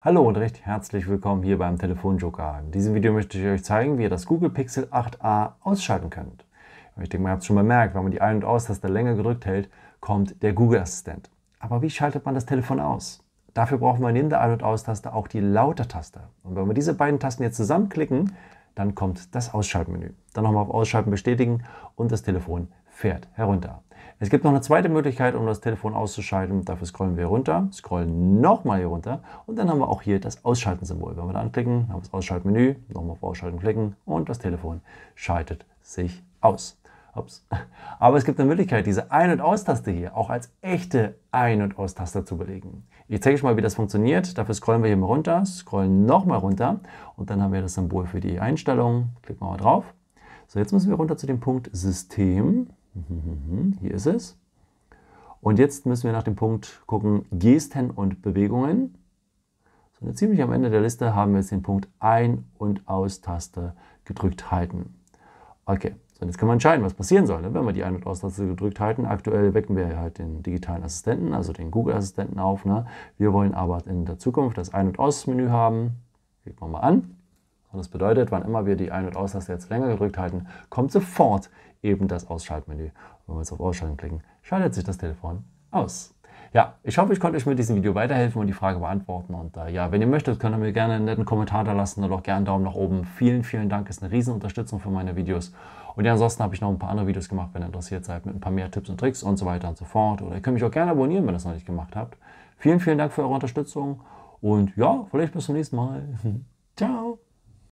Hallo und recht herzlich willkommen hier beim Telefonjoker. In diesem Video möchte ich euch zeigen, wie ihr das Google Pixel 8a ausschalten könnt. Ich denke, man hat es schon bemerkt, wenn man die Ein- und Aus-Taste länger gedrückt hält, kommt der Google Assistent. Aber wie schaltet man das Telefon aus? Dafür brauchen wir neben der Ein- und Aus-Taste auch die Lauter-Taste. Und wenn wir diese beiden Tasten jetzt zusammenklicken, dann kommt das Ausschaltmenü. Dann nochmal auf Ausschalten bestätigen und das Telefon fährt herunter. Es gibt noch eine zweite Möglichkeit, um das Telefon auszuschalten. Dafür scrollen wir runter, scrollen nochmal hier runter und dann haben wir auch hier das Ausschalten-Symbol. Wenn wir da anklicken, haben wir das Ausschaltmenü, nochmal auf Ausschalten klicken und das Telefon schaltet sich aus. Ups. Aber es gibt eine Möglichkeit, diese Ein- und Aus-Taste hier auch als echte Ein- und Aus-Taste zu belegen. Ich zeige euch mal, wie das funktioniert. Dafür scrollen wir hier mal runter, scrollen nochmal runter und dann haben wir das Symbol für die Einstellungen. Klicken wir mal drauf. So, jetzt müssen wir runter zu dem Punkt System. Hier ist es. Und jetzt müssen wir nach dem Punkt gucken, Gesten und Bewegungen. So, ziemlich am Ende der Liste haben wir jetzt den Punkt Ein- und Aus-Taste gedrückt halten. Okay, so, jetzt kann man entscheiden, was passieren soll, wenn wir die Ein- und Aus-Taste gedrückt halten. Aktuell wecken wir halt den digitalen Assistenten, also den Google-Assistenten auf. Wir wollen aber in der Zukunft das Ein- und Aus-Menü haben. Klicken wir mal an. Und das bedeutet, wann immer wir die Ein- und Aus-Taste jetzt länger gedrückt halten, kommt sofort eben das Ausschaltmenü. Und wenn wir jetzt auf Ausschalten klicken, schaltet sich das Telefon aus. Ja, ich hoffe, ich konnte euch mit diesem Video weiterhelfen und die Frage beantworten. Und ja, wenn ihr möchtet, könnt ihr mir gerne einen netten Kommentar da lassen oder auch gerne einen Daumen nach oben. Vielen, vielen Dank, ist eine riesen Unterstützung für meine Videos. Und ja, ansonsten habe ich noch ein paar andere Videos gemacht, wenn ihr interessiert seid, mit ein paar mehr Tipps und Tricks und so weiter und so fort. Oder ihr könnt mich auch gerne abonnieren, wenn ihr das noch nicht gemacht habt. Vielen, vielen Dank für eure Unterstützung und ja, vielleicht bis zum nächsten Mal. Ciao!